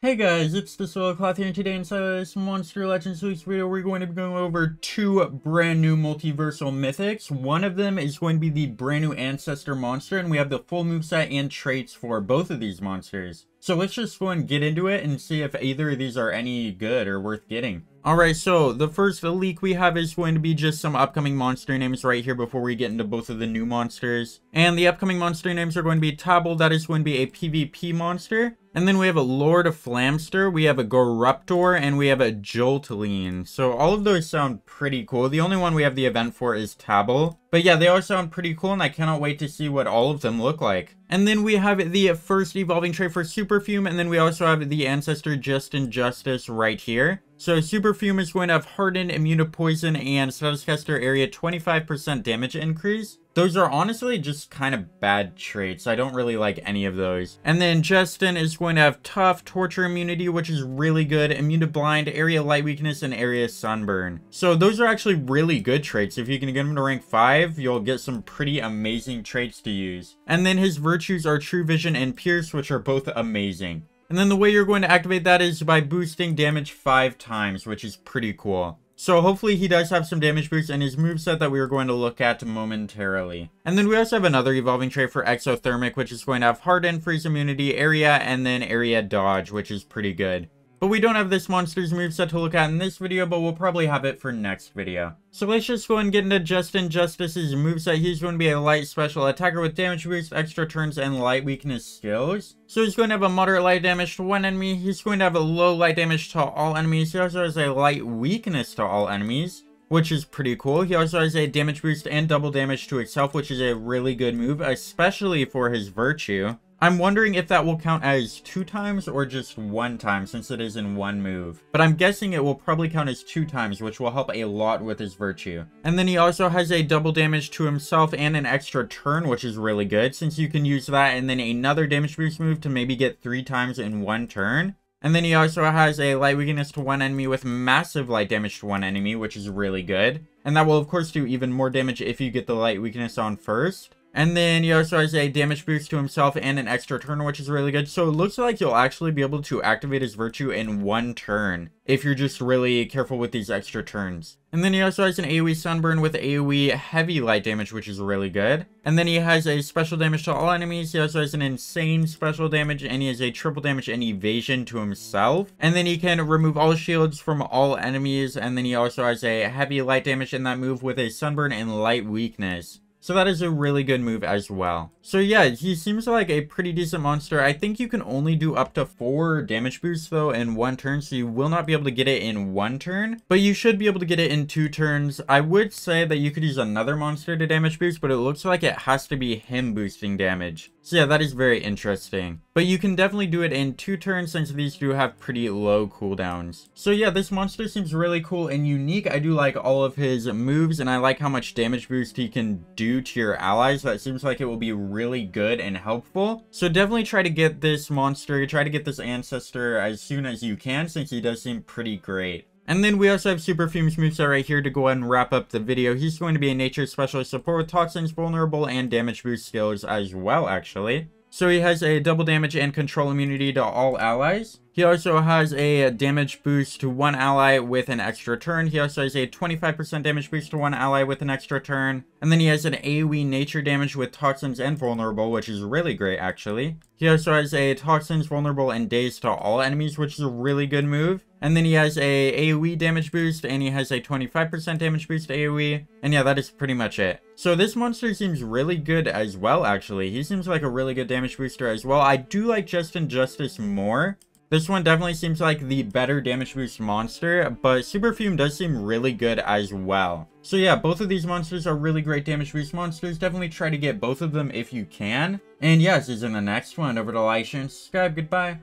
Hey guys, it's the Soil Cloth here, and today inside of this Monster Legends Week's video, we're going to be going over two brand new multiversal mythics. One of them is going to be the brand new Ancestor monster, and we have the full moveset and traits for both of these monsters. So let's just go and get into it and see if either of these are any good or worth getting. Alright, so the first leak we have is going to be just some upcoming monster names right here before we get into both of the new monsters. And the upcoming monster names are going to be Tabble, that is going to be a PvP monster. And then we have a Lord of Flamster, we have a Gorruptor, and we have a Joltleen. So all of those sound pretty cool. The only one we have the event for is Tabble. But yeah, they all sound pretty cool, and I cannot wait to see what all of them look like. And then we have the first evolving trait for Super Fume, and then we also have the ancestor Justin Justice right here. So Super Fume is going to have hardened, immune to poison, and statuscaster area 25% damage increase. Those are honestly just kind of bad traits. I don't really like any of those. And then Justin is going to have tough, torture immunity, which is really good, immune to blind, area light weakness, and area sunburn. So those are actually really good traits. If you can get him to rank 5, you'll get some pretty amazing traits to use. And then his virtues are True Vision and Pierce, which are both amazing. And then the way you're going to activate that is by boosting damage 5 times, which is pretty cool. So hopefully he does have some damage boost in his moveset that we are going to look at momentarily. And then we also have another evolving trait for Exothermic, which is going to have Harden, Freeze Immunity, Area, and then Area Dodge, which is pretty good. But we don't have this monster's moveset to look at in this video, but we'll probably have it for next video. So let's just go and get into Justin Justice's moveset. He's going to be a light special attacker with damage boost, extra turns, and light weakness skills. So he's going to have a moderate light damage to one enemy. He's going to have a low light damage to all enemies. He also has a light weakness to all enemies, which is pretty cool. He also has a damage boost and double damage to itself, which is a really good move, especially for his virtue. I'm wondering if that will count as 2 times or just 1 time since it is in 1 move. But I'm guessing it will probably count as 2 times, which will help a lot with his virtue. And then he also has a double damage to himself and an extra turn, which is really good since you can use that and then another damage boost move to maybe get 3 times in 1 turn. And then he also has a light weakness to one enemy with massive light damage to one enemy, which is really good. And that will of course do even more damage if you get the light weakness on first. And then he also has a damage boost to himself and an extra turn, which is really good. So it looks like you'll actually be able to activate his virtue in 1 turn if you're just really careful with these extra turns. And then he also has an AoE sunburn with AoE heavy light damage, which is really good. And then he has a special damage to all enemies. He also has an insane special damage, and he has a triple damage and evasion to himself. And then he can remove all shields from all enemies. And then he also has a heavy light damage in that move with a sunburn and light weakness. So that is a really good move as well. So yeah, he seems like a pretty decent monster. I think you can only do up to 4 damage boosts though in 1 turn, so you will not be able to get it in 1 turn, but you should be able to get it in 2 turns. I would say that you could use another monster to damage boost, but it looks like it has to be him boosting damage. So yeah, that is very interesting. But you can definitely do it in 2 turns since these do have pretty low cooldowns. So yeah, this monster seems really cool and unique. I do like all of his moves, and I like how much damage boost he can do to your allies. That seems like it will be really good and helpful. So definitely try to get this monster, try to get this ancestor as soon as you can since he does seem pretty great. And then we also have Super Fume's moveset right here to go ahead and wrap up the video. He's going to be a nature specialist support with toxins, vulnerable, and damage boost skills as well, actually. So he has a double damage and control immunity to all allies. He also has a damage boost to one ally with an extra turn. He also has a 25% damage boost to one ally with an extra turn. And then he has an AoE nature damage with toxins and vulnerable, which is really great actually. He also has a toxins, vulnerable, and dazed to all enemies, which is a really good move. And then he has a AoE damage boost, and he has a 25% damage boost AoE. And yeah, that is pretty much it. So this monster seems really good as well actually. He seems like a really good damage booster as well. I do like Justin Justice more. This one definitely seems like the better damage boost monster, but Super Fume does seem really good as well. So yeah, both of these monsters are really great damage boost monsters. Definitely try to get both of them if you can. And yeah, see you in the next one. Over to like, share, and subscribe. Goodbye.